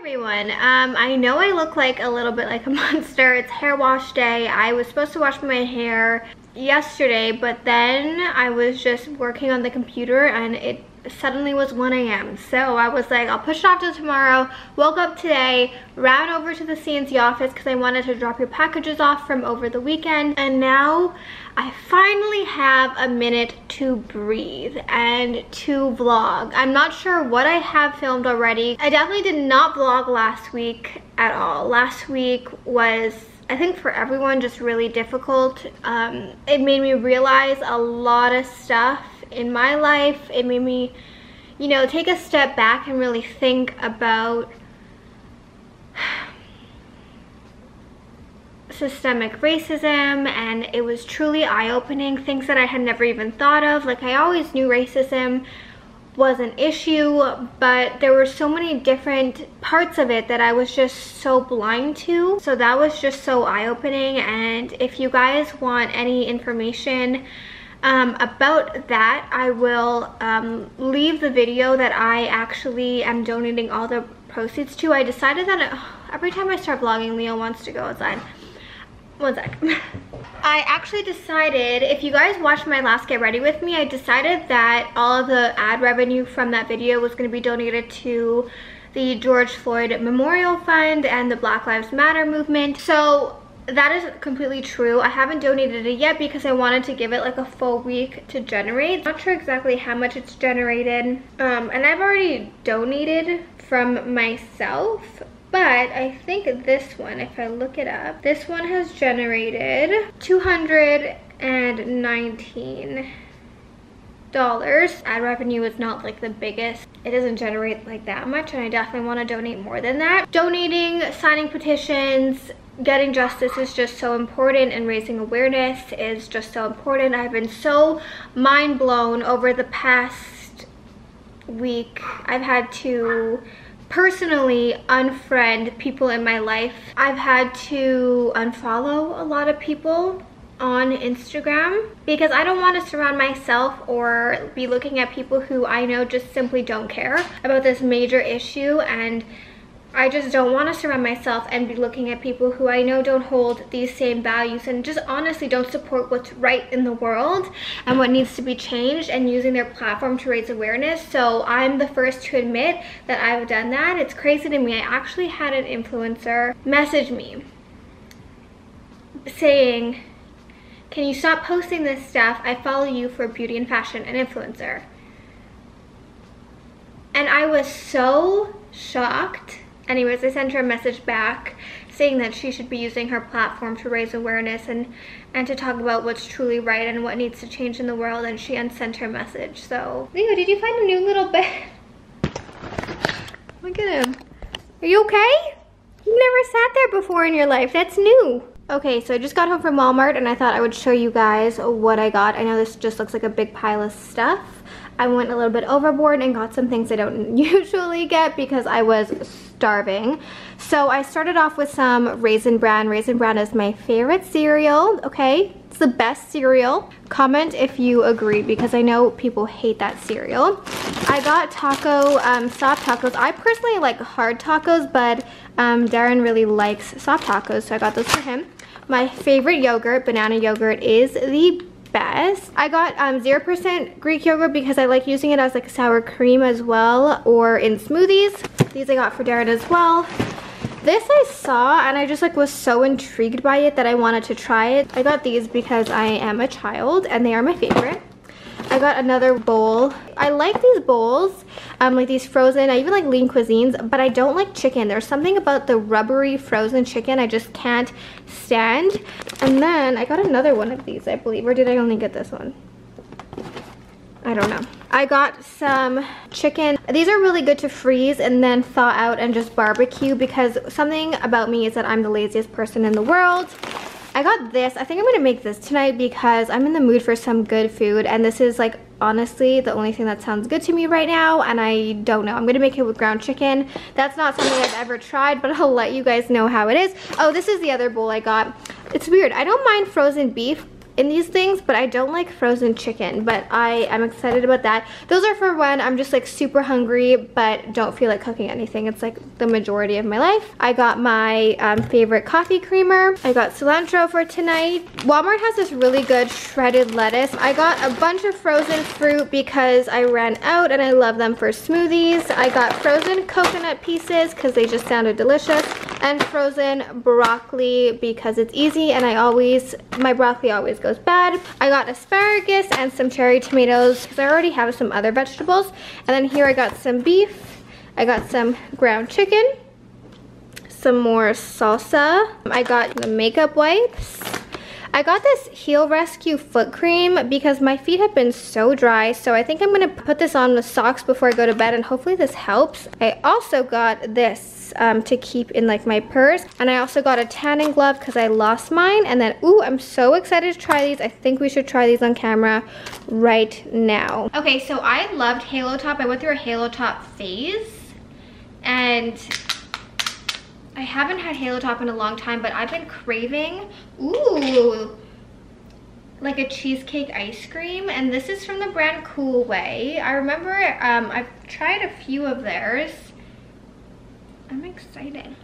everyone. I know I look like a little bit like a monster. It's hair wash day. I was supposed to wash my hair yesterday, but then I was just working on the computer and it suddenly was 1 AM, so I was like, I'll push it off till tomorrow. Woke up today, ran over to the CNC office because I wanted to drop your packages off from over the weekend, and now I finally have a minute to breathe and to vlog. I'm not sure what I have filmed already. I definitely did not vlog last week at all. Last week was, I think, for everyone, just really difficult. It made me realize a lot of stuff in my life. It made me, you know, take a step back and really think about systemic racism, and it was truly eye-opening, things that I had never even thought of. Like, I always knew racism was an issue, but there were so many different parts of it that I was just so blind to. So that was just so eye-opening, and if you guys want any information about that, I will leave the video that I actually am donating all the proceeds to. I decided that every time I start vlogging, Leo wants to go outside. One sec. I actually decided, if you guys watched my last Get Ready With Me, I decided that all of the ad revenue from that video was going to be donated to the George Floyd Memorial Fund and the Black Lives Matter movement. So that is completely true. I haven't donated it yet because I wanted to give it like a full week to generate. Not sure exactly how much it's generated, and I've already donated from myself, but I think this one, if I look it up, this one has generated $219. Ad revenue is not like the biggest, it doesn't generate like that much, and I definitely want to donate more than that. Donating, signing petitions, getting justice is just so important, and raising awareness is just so important. I've been so mind blown over the past week. I've had to personally unfriend people in my life. I've had to unfollow a lot of people on Instagram because I don't want to surround myself or be looking at people who I know just simply don't care about this major issue, and I just don't want to surround myself and be looking at people who I know don't hold these same values and just honestly don't support what's right in the world and what needs to be changed, and using their platform to raise awareness. So I'm the first to admit that I've done that. It's crazy to me. I actually had an influencer message me saying, "Can you stop posting this stuff? I follow you for beauty and fashion and influencer." And I was so shocked. Anyways, I sent her a message back saying that she should be using her platform to raise awareness and to talk about what's truly right and what needs to change in the world, and she unsent her message. So, Leo, did you find a new little bed? Look at him. Are you okay? You've never sat there before in your life. That's new. Okay, so I just got home from Walmart, and I thought I would show you guys what I got. I know this just looks like a big pile of stuff. I went a little bit overboard and got some things I don't usually get because I was starving. So I started off with some Raisin Bran. Raisin Bran is my favorite cereal, okay? It's the best cereal. Comment if you agree because I know people hate that cereal. I got soft tacos. I personally like hard tacos, but Darren really likes soft tacos, so I got those for him. My favorite yogurt, banana yogurt, is the best. I got 0% Greek yogurt because I like using it as like sour cream as well, or in smoothies. These I got for Darren as well. This I saw and I just like was so intrigued by it that I wanted to try it. I got these because I am a child and they are my favorite. I got another bowl. I like these bowls, like these frozen. I even like Lean Cuisines, but I don't like chicken. There's something about the rubbery frozen chicken I just can't stand. And then I got another one of these, I believe. Or did I only get this one? I don't know. I got some chicken. These are really good to freeze and then thaw out and just barbecue, because something about me is that I'm the laziest person in the world. I got this. I think I'm going to make this tonight because I'm in the mood for some good food, and this is like honestly the only thing that sounds good to me right now, and I don't know. I'm going to make it with ground chicken. That's not something I've ever tried, but I'll let you guys know how it is. Oh, this is the other bowl I got. It's weird. I don't mind frozen beef in these things, but I don't like frozen chicken, but I am excited about that. Those are for when I'm just like super hungry but don't feel like cooking anything. It's like the majority of my life. I got my favorite coffee creamer. I got cilantro for tonight. Walmart has this really good shredded lettuce. I got a bunch of frozen fruit because I ran out and I love them for smoothies. I got frozen coconut pieces because they just sounded delicious, and frozen broccoli because it's easy and I always, my broccoli always goes bad. I got asparagus and some cherry tomatoes because I already have some other vegetables. And then here I got some beef, I got some ground chicken, some more salsa, I got the makeup wipes. I got this Heel Rescue foot cream because my feet have been so dry, so I think I'm gonna put this on with socks before I go to bed and hopefully this helps. I also got this to keep in like my purse, and I also got a tanning glove because I lost mine. And then ooh, I'm so excited to try these. I think we should try these on camera right now. Okay, so I loved Halo Top. I went through a Halo Top phase and I haven't had Halo Top in a long time, but I've been craving, ooh, like a cheesecake ice cream, and this is from the brand Cool Way. I remember I've tried a few of theirs. I'm excited.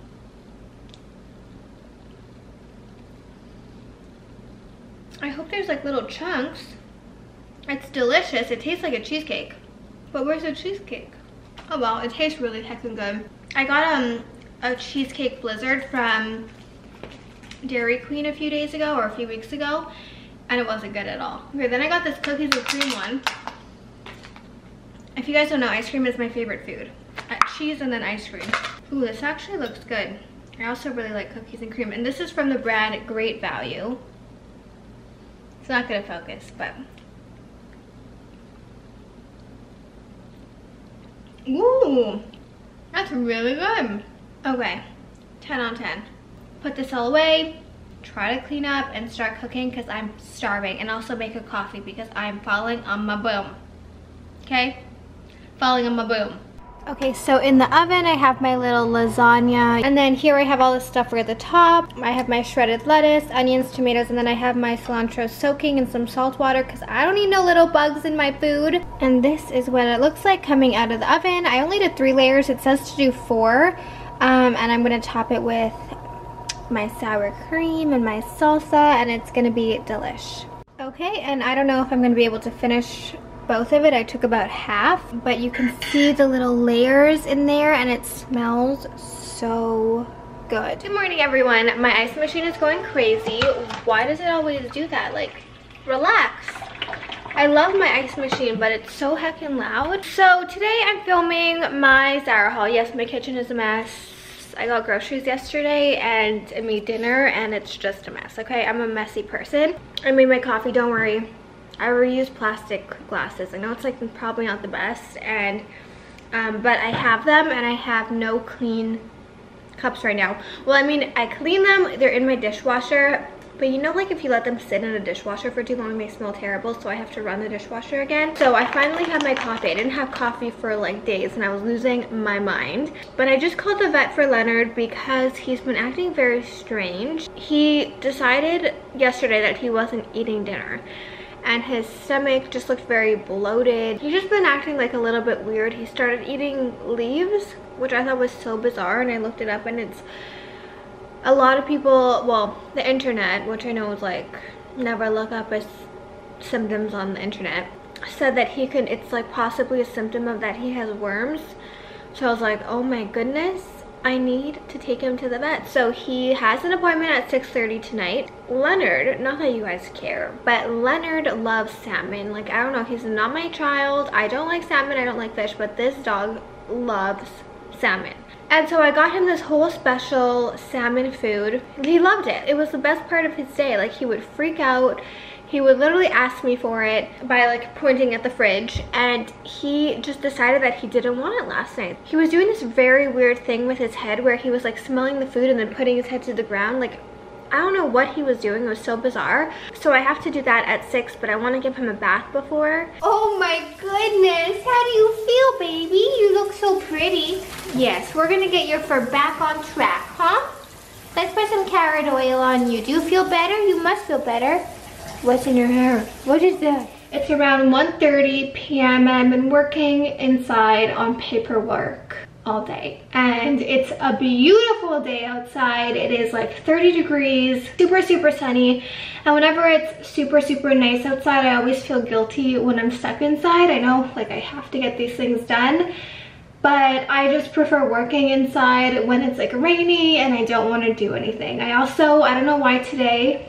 I hope there's like little chunks. It's delicious. It tastes like a cheesecake, but where's the cheesecake? Oh well, it tastes really heckin' good. I got a cheesecake blizzard from Dairy Queen a few days ago or a few weeks ago, and it wasn't good at all. Okay, then I got this cookies and cream one. If you guys don't know, ice cream is my favorite food. Cheese and then ice cream. Ooh, this actually looks good. I also really like cookies and cream, and this is from the brand Great Value. It's not gonna focus, but ooh, that's really good. Okay, 10 on 10. Put this all away, try to clean up and start cooking because I'm starving, and also make a coffee because I'm falling on my boom. Okay? Falling on my boom. Okay, so in the oven I have my little lasagna, and then here I have all this stuff right at the top. I have my shredded lettuce, onions, tomatoes, and then I have my cilantro soaking in some salt water because I don't need no little bugs in my food. And this is what it looks like coming out of the oven. I only did 3 layers. It says to do 4. And I'm gonna top it with my sour cream and my salsa, and it's gonna be delish. Okay, and I don't know if I'm gonna be able to finish both of it. I took about half, but you can see the little layers in there, and it smells so good. Good morning, everyone. My ice machine is going crazy. Why does it always do that? Like, relax. I love my ice machine, but it's so heckin' loud. So today I'm filming my Zara haul. Yes, my kitchen is a mess. I got groceries yesterday and I made dinner and it's just a mess, okay? I'm a messy person. I made my coffee, don't worry. I reused plastic glasses. I know it's like probably not the best, and but I have them and I have no clean cups right now. Well, I mean, I clean them, they're in my dishwasher, but you know, like if you let them sit in a dishwasher for too long, they smell terrible, so I have to run the dishwasher again. So I finally have my coffee. I didn't have coffee for like days and I was losing my mind. But I just called the vet for Leonard because he's been acting very strange. He decided yesterday that he wasn't eating dinner, and his stomach just looked very bloated. He's just been acting like a little bit weird. He started eating leaves, which I thought was so bizarre, and I looked it up, and it's a lot of people, well, the internet, which I know is like, never look up as symptoms on the internet, said that he can, it's like possibly a symptom of that he has worms. So I was like, oh my goodness, I need to take him to the vet. So he has an appointment at 6:30 tonight. Leonard, not that you guys care, but Leonard loves salmon. Like, I don't know, he's not my child. I don't like salmon, I don't like fish, but this dog loves salmon. And so I got him this whole special salmon food. He loved it. It was the best part of his day. Like, he would freak out. He would literally ask me for it by like pointing at the fridge, and he just decided that he didn't want it last night. He was doing this very weird thing with his head where he was like smelling the food and then putting his head to the ground. Like, I don't know what he was doing. It was so bizarre. So I have to do that at 6, but I want to give him a bath before. Oh my goodness. How do you feel, baby? You look so pretty. Yes, we're going to get your fur back on track, huh? Let's put some carrot oil on you. Do you feel better? You must feel better. What's in your hair? What is that? It's around 1:30 p.m. and I've been working inside on paperwork all day. And it's a beautiful day outside. It is like 30 degrees, super, super sunny. And whenever it's super, super nice outside, I always feel guilty when I'm stuck inside. I know, like, I have to get these things done, but I just prefer working inside when it's like rainy and I don't want to do anything. I also, I don't know why today,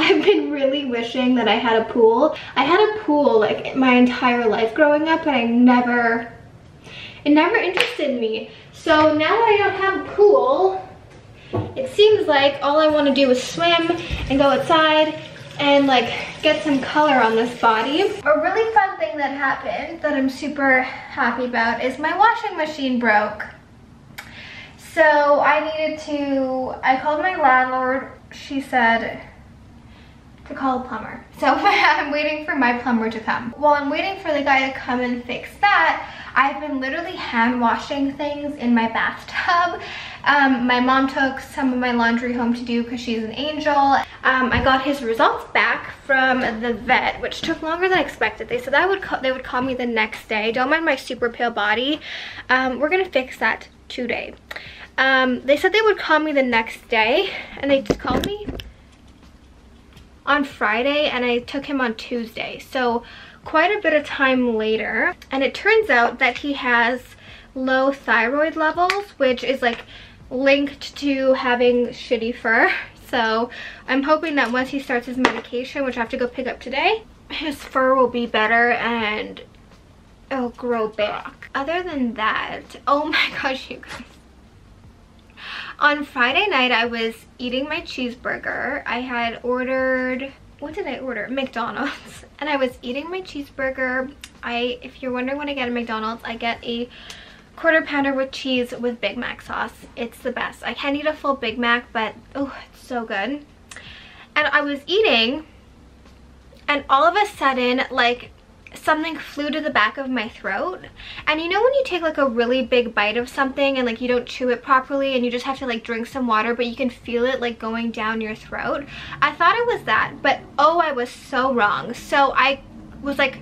I've been really wishing that I had a pool. I had a pool like my entire life growing up, and it never interested me. So now that I don't have a pool, it seems like all I want to do is swim and go outside and like get some color on this body. A really fun thing that happened that I'm super happy about is my washing machine broke. So I called my landlord. She said to call a plumber. So I'm waiting for my plumber to come. While I'm waiting for the guy to come and fix that, I've been literally hand washing things in my bathtub. My mom took some of my laundry home to do because she's an angel. I got his results back from the vet, which took longer than expected. They said they would call me the next day. Don't mind my super pale body. We're gonna fix that today. They said they would call me the next day, and they just called me on Friday, and I took him on Tuesday, so quite a bit of time later. And it turns out that he has low thyroid levels, which is like linked to having shitty fur. So I'm hoping that once he starts his medication, which I have to go pick up today, his fur will be better and it'll grow back. Other than that, oh my gosh, you guys. On Friday night, I was eating my cheeseburger. I had ordered, what did I order? McDonald's. And I was eating my cheeseburger. If you're wondering what I get at McDonald's, I get a quarter pounder with cheese with Big Mac sauce. It's the best. I can't eat a full Big Mac, but oh, it's so good. And I was eating, and all of a sudden, like, something flew to the back of my throat. And you know when you take like a really big bite of something and like you don't chew it properly and you just have to like drink some water, but you can feel it like going down your throat? I thought it was that, but oh, I was so wrong. So I was like,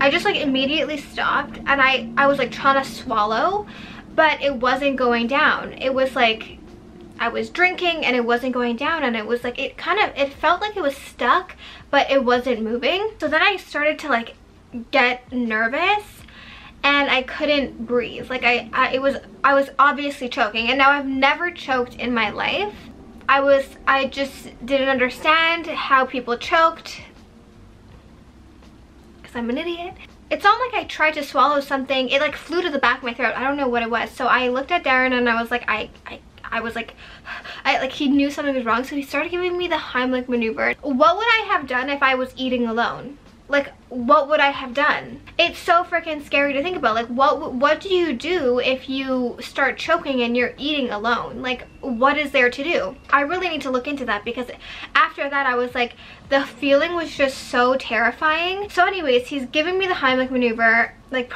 I just like immediately stopped, and I was like trying to swallow, but it wasn't going down. It was like I was drinking and it wasn't going down, and it was like it felt like it was stuck, but it wasn't moving. So then I started to like get nervous, and I couldn't breathe. Like I was obviously choking, and now I've never choked in my life. I just didn't understand how people choked, because I'm an idiot. It's not like I tried to swallow something. It like flew to the back of my throat. I don't know what it was. So I looked at Darren and I was like, I was like, he knew something was wrong, so he started giving me the Heimlich maneuver. What would I have done if I was eating alone? Like, what would I have done? It's so freaking scary to think about. Like, what do you do if you start choking and you're eating alone? Like, what is there to do? I really need to look into that, because after that, I was like, the feeling was just so terrifying. So anyways, he's giving me the Heimlich maneuver, like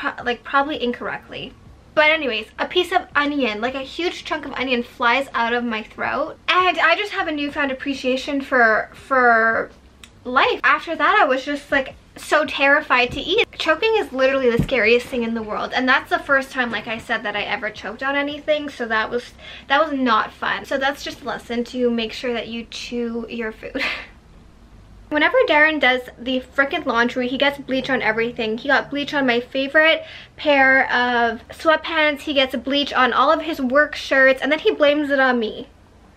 probably incorrectly. But anyways, a piece of onion, like a huge chunk of onion, flies out of my throat. And I just have a newfound appreciation for life. After that, I was just like so terrified to eat. Choking is literally the scariest thing in the world. And that's the first time, like I said, that I ever choked on anything. So that was not fun. So that's just a lesson to make sure that you chew your food. Whenever Darren does the frickin' laundry, he gets bleach on everything. He got bleach on my favorite pair of sweatpants. He gets bleach on all of his work shirts, and then he blames it on me.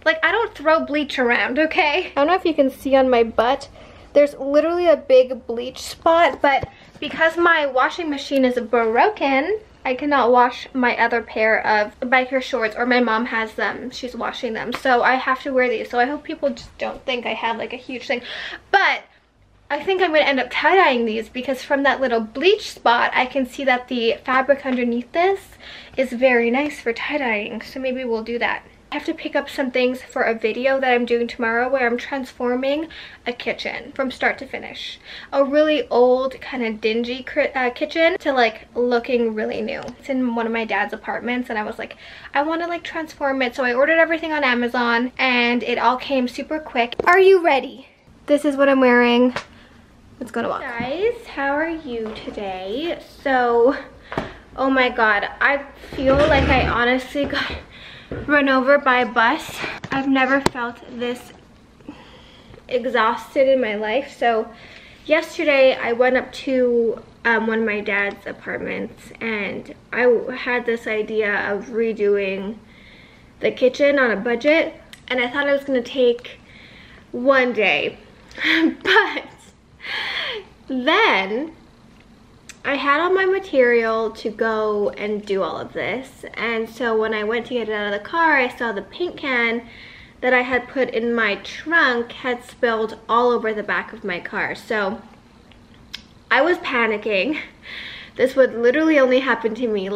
Like, I don't throw bleach around, okay? I don't know if you can see on my butt. There's literally a big bleach spot, but because my washing machine is broken, I cannot wash my other pair of biker shorts, or my mom has them, she's washing them, so I have to wear these. So I hope people just don't think I have like a huge thing, but I think I'm gonna end up tie-dyeing these, because from that little bleach spot I can see that the fabric underneath this is very nice for tie-dyeing, so maybe we'll do that. I have to pick up some things for a video that I'm doing tomorrow where I'm transforming a kitchen from start to finish. A really old, kind of dingy kitchen to like looking really new. It's in one of my dad's apartments, and I was like, I want to like transform it. So I ordered everything on Amazon, and it all came super quick. Are you ready? This is what I'm wearing. It's gonna walk. Guys, how are you today? So, oh my god, I feel like I honestly got run over by a bus. I've never felt this exhausted in my life. So yesterday I went up to one of my dad's apartments and I had this idea of redoing the kitchen on a budget, and I thought it was gonna take one day. But then I had all my material to go and do all of this, and so when I went to get it out of the car, I saw the paint can that I had put in my trunk had spilled all over the back of my car. So I was panicking. This would literally only happen to me.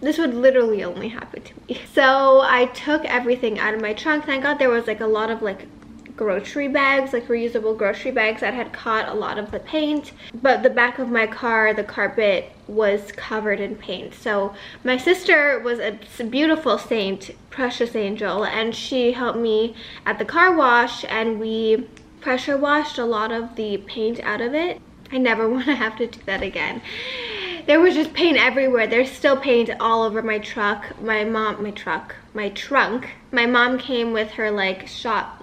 This would literally only happen to me. So I took everything out of my trunk. Thank God there was like a lot of like grocery bags, like reusable grocery bags that had caught a lot of the paint, but the back of my car, the carpet was covered in paint. So my sister was a beautiful saint, precious angel, and she helped me at the car wash, and we pressure washed a lot of the paint out of it. I never want to have to do that again. There was just paint everywhere. There's still paint all over my truck. My trunk. My mom came with her like shop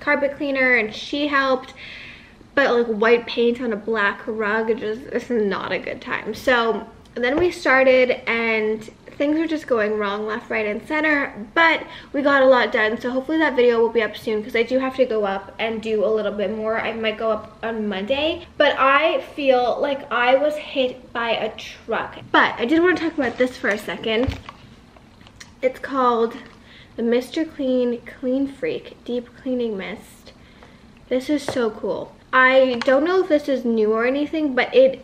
carpet cleaner and she helped, but like white paint on a black rug, it's not a good time. So then we started and things were just going wrong left, right, and center, but we got a lot done. So hopefully that video will be up soon because I do have to go up and do a little bit more. I might go up on Monday, but I feel like I was hit by a truck. But I did want to talk about this for a second. It's called the Mr. Clean Clean Freak Deep Cleaning Mist. This is so cool. I don't know if this is new or anything, but it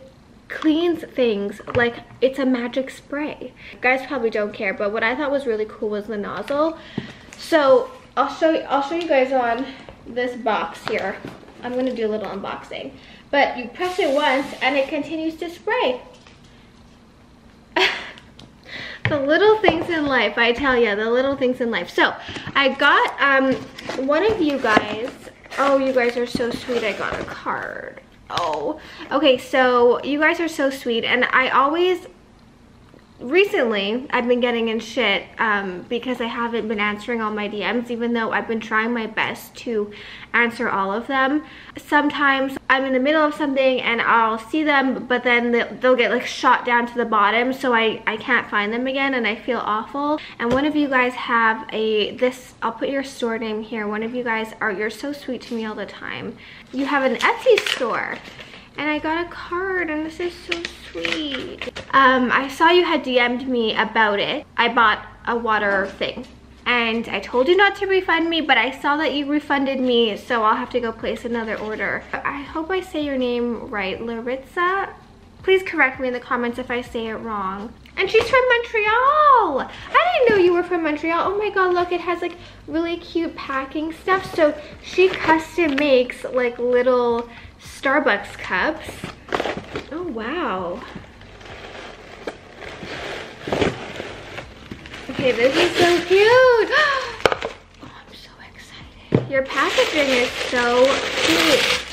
cleans things like it's a magic spray. You guys probably don't care, but what I thought was really cool was the nozzle. So I'll show you guys on this box here. I'm gonna do a little unboxing, but you press it once and it continues to spray. The little things in life, I tell you, the little things in life. So I got one of you guys. Oh, you guys are so sweet. I got a card. Oh, okay, so you guys are so sweet, and I always, recently I've been getting in shit because I haven't been answering all my DMs, even though I've been trying my best to answer all of them. Sometimes I'm in the middle of something and I'll see them, but then they'll get like shot down to the bottom, so I can't find them again, and I feel awful. And one of you guys have this, I'll put your store name here. One of you guys you're so sweet to me all the time. You have an Etsy store. And I got a card, and this is so sweet. I saw you had DM'd me about it. I bought a water thing, and I told you not to refund me, but I saw that you refunded me, so I'll have to go place another order. I hope I say your name right, Laritza. Please correct me in the comments if I say it wrong. And she's from Montreal. I didn't know you were from Montreal. Oh my god, look, it has like really cute packing stuff. So she custom makes like little Starbucks cups. Oh wow. Okay, this is so cute. Oh, I'm so excited. Your packaging is so cute.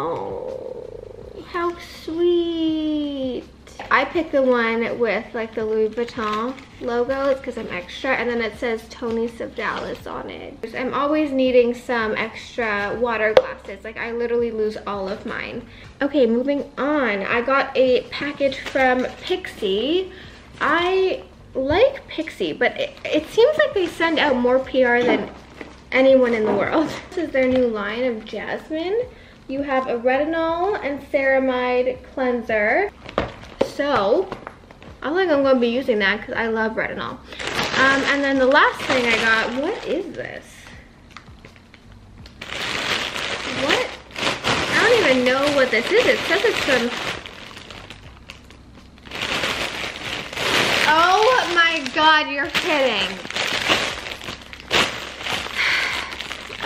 Oh, how sweet. I picked the one with like the Louis Vuitton logo because I'm extra, and then it says Toni Sevdalis on it. I'm always needing some extra water glasses. Like I literally lose all of mine. Okay, moving on. I got a package from Pixie. I like Pixie, but it seems like they send out more PR than anyone in the world. This is their new line of jasmine. You have a retinol and ceramide cleanser. So I think I'm going to be using that because I love retinol. And then the last thing I got, what is this? What? I don't even know what this is. It says it's from... Oh my god, you're kidding.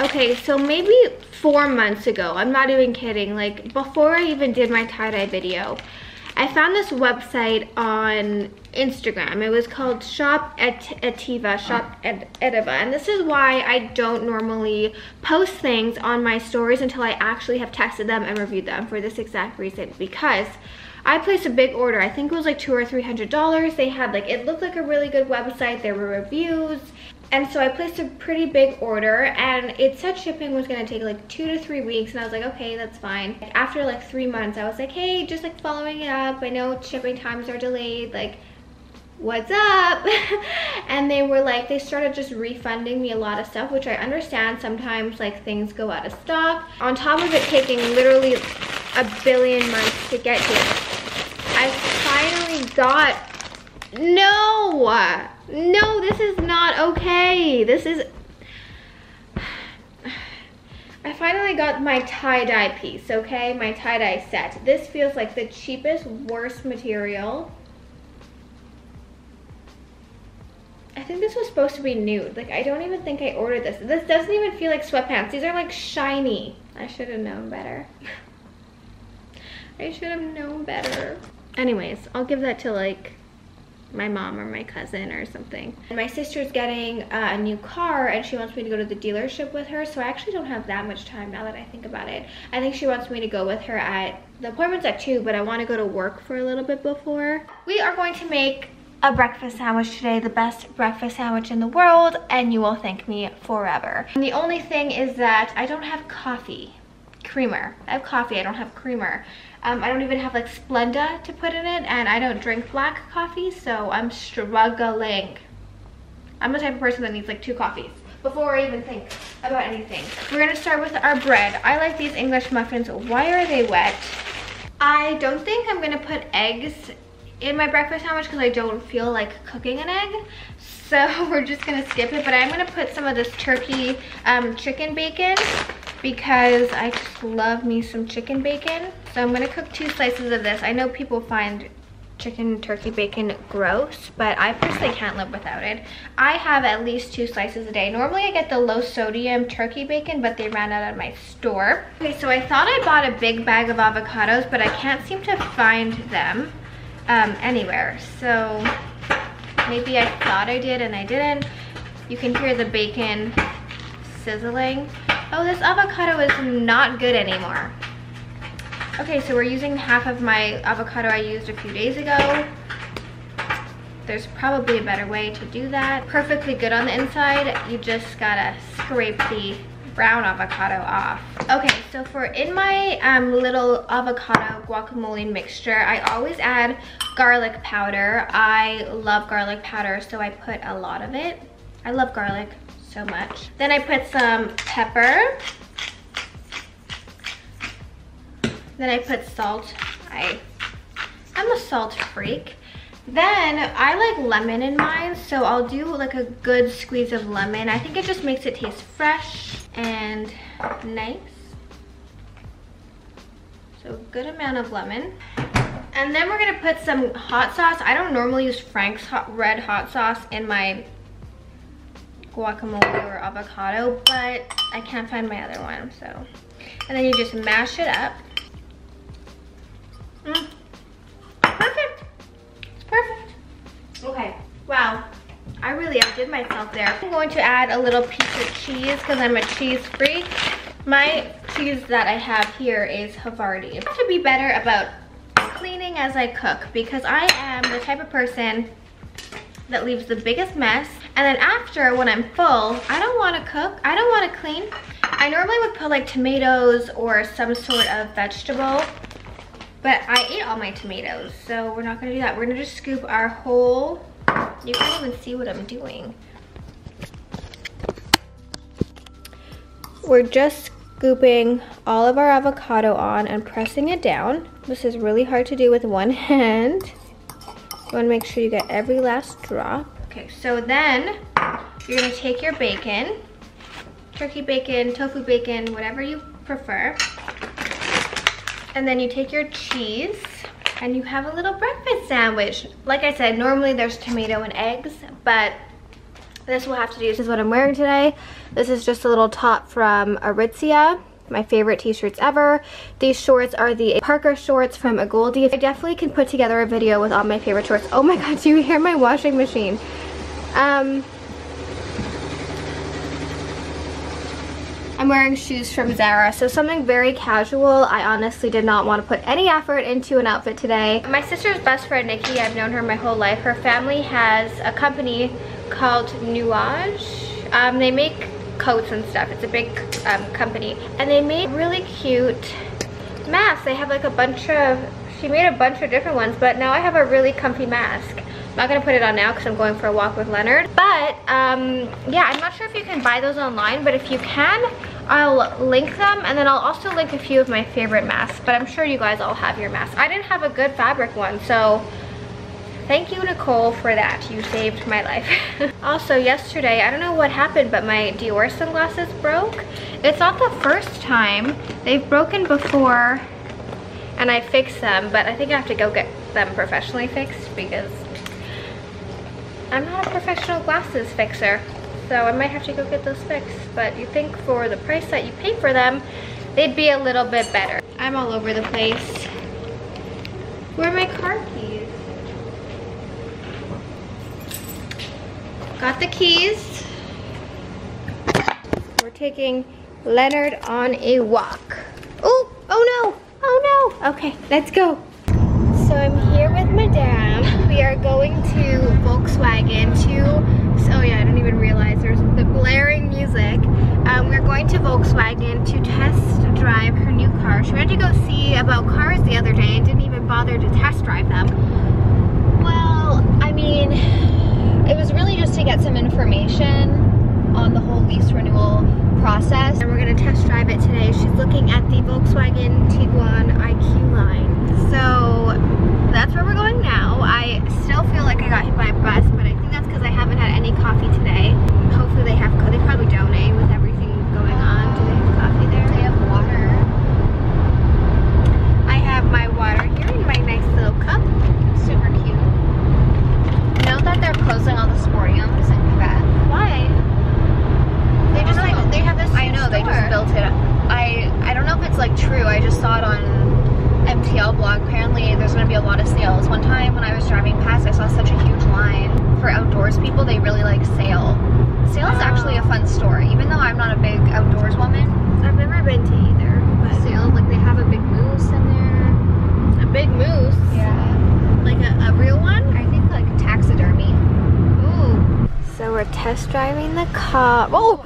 Okay, so maybe 4 months ago, I'm not even kidding, like before I even did my tie-dye video, I found this website on Instagram. It was called Shop Etiva, and this is why I don't normally post things on my stories until I actually have tested them and reviewed them, for this exact reason, because I placed a big order. I think it was like $200 or $300. They had like, it looked like a really good website, there were reviews, and so I placed a pretty big order, and it said shipping was gonna take like 2 to 3 weeks, and I was like, okay, that's fine. After like 3 months, I was like, hey, just like following it up, I know shipping times are delayed, like what's up? And they were like, they started just refunding me a lot of stuff, which I understand, sometimes like things go out of stock. On top of it taking literally a billion months to get here, I finally got, no, this is not okay. This is, I finally got my tie-dye piece, okay? My tie-dye set. This feels like the cheapest, worst material. I think this was supposed to be nude. Like, I don't even think I ordered this. This doesn't even feel like sweatpants. These are like shiny. I should have known better. I should have known better. Anyways, I'll give that to like my mom or my cousin or something. My sister's getting a new car, and she wants me to go to the dealership with her, so I actually don't have that much time now that I think about it. I think she wants me to go with her at, the appointment's at 2, but I want to go to work for a little bit before. We are going to make a breakfast sandwich today, the best breakfast sandwich in the world, and you will thank me forever. And the only thing is that I don't have coffee creamer. I have coffee, I don't have creamer. I don't even have like Splenda to put in it, and I don't drink black coffee, so I'm struggling. I'm the type of person that needs like 2 coffees before I even think about anything. We're gonna start with our bread. I like these English muffins. Why are they wet? I don't think I'm gonna put eggs in my breakfast sandwich because I don't feel like cooking an egg. So we're just gonna skip it, but I'm gonna put some of this turkey chicken bacon, because I just love me some chicken bacon. So I'm gonna cook 2 slices of this. I know people find chicken turkey bacon gross, but I personally can't live without it. I have at least 2 slices a day. Normally I get the low sodium turkey bacon, but they ran out at my store. Okay, so I thought I bought a big bag of avocados, but I can't seem to find them anywhere. So maybe I thought I did and I didn't. You can hear the bacon sizzling. Oh, this avocado is not good anymore. Okay, so we're using half of my avocado I used a few days ago. There's probably a better way to do that. Perfectly good on the inside. You just gotta scrape the brown avocado off. Okay, so for in my little avocado guacamole mixture, I always add garlic powder. I love garlic powder, so I put a lot of it. I love garlic so much. Then I put some pepper. Then I put salt. I'm a salt freak. Then I like lemon in mine, so I'll do like a good squeeze of lemon. I think it just makes it taste fresh and nice. So a good amount of lemon. And then we're gonna put some hot sauce. I don't normally use Frank's red hot sauce in my guacamole or avocado, but I can't find my other one, so. And then you just mash it up. Perfect, it's perfect. Okay, wow, I really outdid myself there. I'm going to add a little piece of cheese because I'm a cheese freak. My cheese that I have here is Havarti. I have to be better about cleaning as I cook, because I am the type of person that leaves the biggest mess, and then after, when I'm full, I don't want to cook, I don't want to clean. I normally would put like tomatoes or some sort of vegetable, but I ate all my tomatoes, so we're not gonna do that. We're gonna just scoop our whole, you can't even see what I'm doing. We're just scooping all of our avocado on and pressing it down. This is really hard to do with one hand. You wanna make sure you get every last drop. Okay, so then you're gonna take your bacon, turkey bacon, tofu bacon, whatever you prefer. And then you take your cheese and you have a little breakfast sandwich. Like I said, normally there's tomato and eggs, but this will have to do. This is what I'm wearing today. This is just a little top from Aritzia. my favorite t-shirts ever. These shorts are the Parker shorts from a Goldie. I definitely can put together a video with all my favorite shorts. Oh my god, do you hear my washing machine? I'm wearing shoes from Zara, so something very casual. I honestly did not want to put any effort into an outfit today. My sister's best friend, Nikki, I've known her my whole life. Her family has a company called Nuage. They make coats and stuff. It's a big company. And they made really cute masks. They have like a bunch of, she made a bunch of different ones, but now I have a really comfy mask. I'm not gonna put it on now because I'm going for a walk with Leonard. But yeah, I'm not sure if you can buy those online, but if you can, I'll link them, and then I'll also link a few of my favorite masks, but I'm sure you guys all have your masks. I didn't have a good fabric one, so thank you, Nicole, for that. You saved my life. Also, yesterday, I don't know what happened, but my Dior sunglasses broke. It's not the first time. They've broken before, and I fixed them, but I think I have to go get them professionally fixed because I'm not a professional glasses fixer, so I might have to go get those fixed. But you think for the price that you pay for them, they'd be a little bit better. I'm all over the place. Where are my car keys? Got the keys. We're taking Leonard on a walk. Oh, oh no, oh no. Okay, let's go. So I'm here with Madame. We are going to Volkswagen to, oh yeah, I didn't even realize there's the blaring music. We're going to Volkswagen to test drive her new car. She went to go see about cars the other day and didn't even bother to test drive them. Well, I mean, it was really just to get some information on the whole lease renewal process. And we're gonna test drive it today. She's looking at the Volkswagen Tiguan IQ line. So that's where we're going now. I still feel like I got hit by a bus, but I think that's because I haven't had any coffee today. Hopefully they have, they probably don't, eh, with everything going on. Do they have coffee there? They have water. I have my water here in my nice little cup. It's super cute. Note that they're closing all the Sportiums in Quebec. Why? They just like, they have this, I know, store. They just built it up. I don't know if it's like true. I just saw it on MTL blog. Apparently there's gonna be a lot of sales. One time when I was driving past, I saw such a huge line for outdoors people. They really like sale. Sale is actually a fun story, even though I'm not a big outdoors woman. I've never been to either, but sale, like they have a big moose in there. A big moose? Yeah. Like a real one? I think like a taxidermy. Ooh. So we're test driving the car. Oh!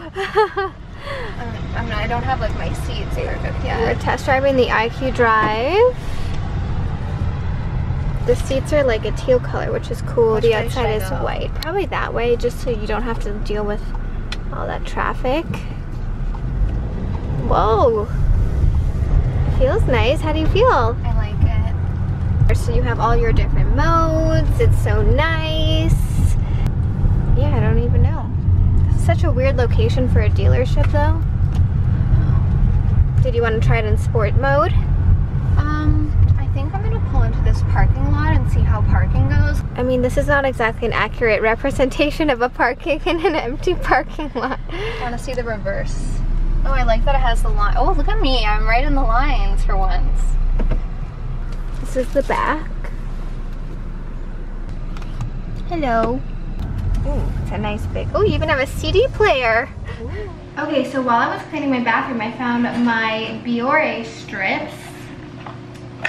I mean, I don't have like my seats here, but yeah. We're test driving the IQ Drive. The seats are like a teal color, which is cool. Which the outside is white. Probably that way, just so you don't have to deal with all that traffic. Whoa. Feels nice. How do you feel? I like it. So you have all your different modes. It's so nice. Yeah, I don't even know. This is such a weird location for a dealership though. Did you want to try it in sport mode? I think I'm gonna pull into this parking lot and see how parking goes. I mean, this is not exactly an accurate representation of a parking in an empty parking lot. I want to see the reverse. Oh, I like that it has the line. Oh, look at me, I'm right in the lines for once. This is the back. Hello. Ooh, it's a nice big, oh, you even have a CD player. Ooh. Okay, so while I was cleaning my bathroom, I found my Bioré strips,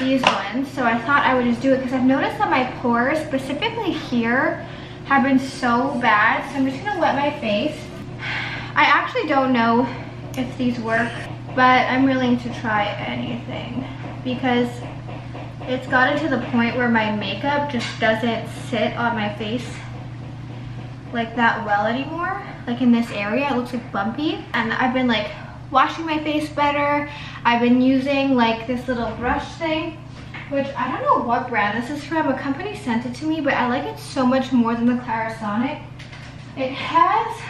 these ones, so I thought I would just do it because I've noticed that my pores, specifically here, have been so bad, so I'm just gonna wet my face. I actually don't know if these work, but I'm willing to try anything because it's gotten to the point where my makeup just doesn't sit on my face like that well anymore. Like in this area, it looks like bumpy. And I've been like washing my face better. I've been using like this little brush thing, which I don't know what brand this is from. A company sent it to me, but I like it so much more than the Clarisonic. It has,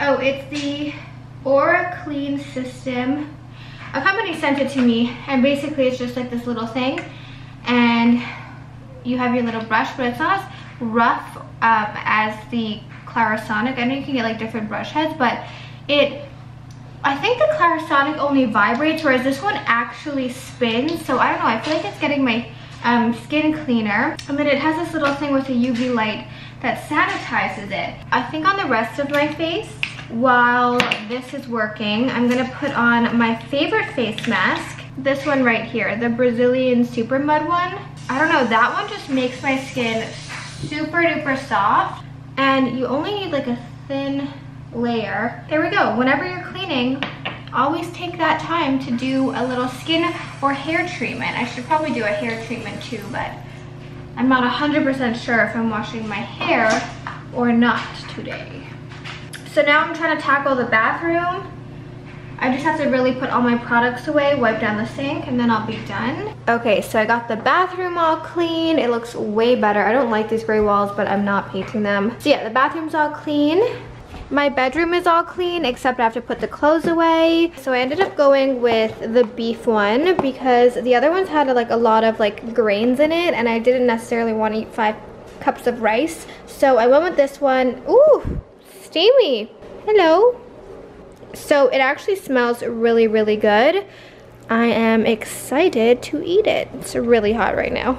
oh, it's the Aura Clean System. A company sent it to me, and basically it's just like this little thing. And you have your little brush, but it's not as rough as the Clarisonic. I know you can get like different brush heads, but it I think the Clarisonic only vibrates, whereas this one actually spins. So I don't know, I feel like it's getting my skin cleaner. And then it has this little thing with a UV light that sanitizes it. I think on the rest of my face, while this is working, I'm gonna put on my favorite face mask. This one right here, the Brazilian Super Mud one. I don't know, that one just makes my skin super duper soft. And you only need like a thin layer. There we go. Whenever you're cleaning, always take that time to do a little skin or hair treatment. I should probably do a hair treatment too, but I'm not 100% sure if I'm washing my hair or not today. So now I'm trying to tackle the bathroom. I just have to really put all my products away, wipe down the sink, and then I'll be done. Okay, so I got the bathroom all clean. It looks way better. I don't like these gray walls, but I'm not painting them. So yeah, the bathroom's all clean. My bedroom is all clean, except I have to put the clothes away. So I ended up going with the beef one because the other ones had like a lot of like grains in it, and I didn't necessarily want to eat 5 cups of rice. So I went with this one. Ooh, steamy. Hello. So it actually smells really, really good. I am excited to eat it. It's really hot right now.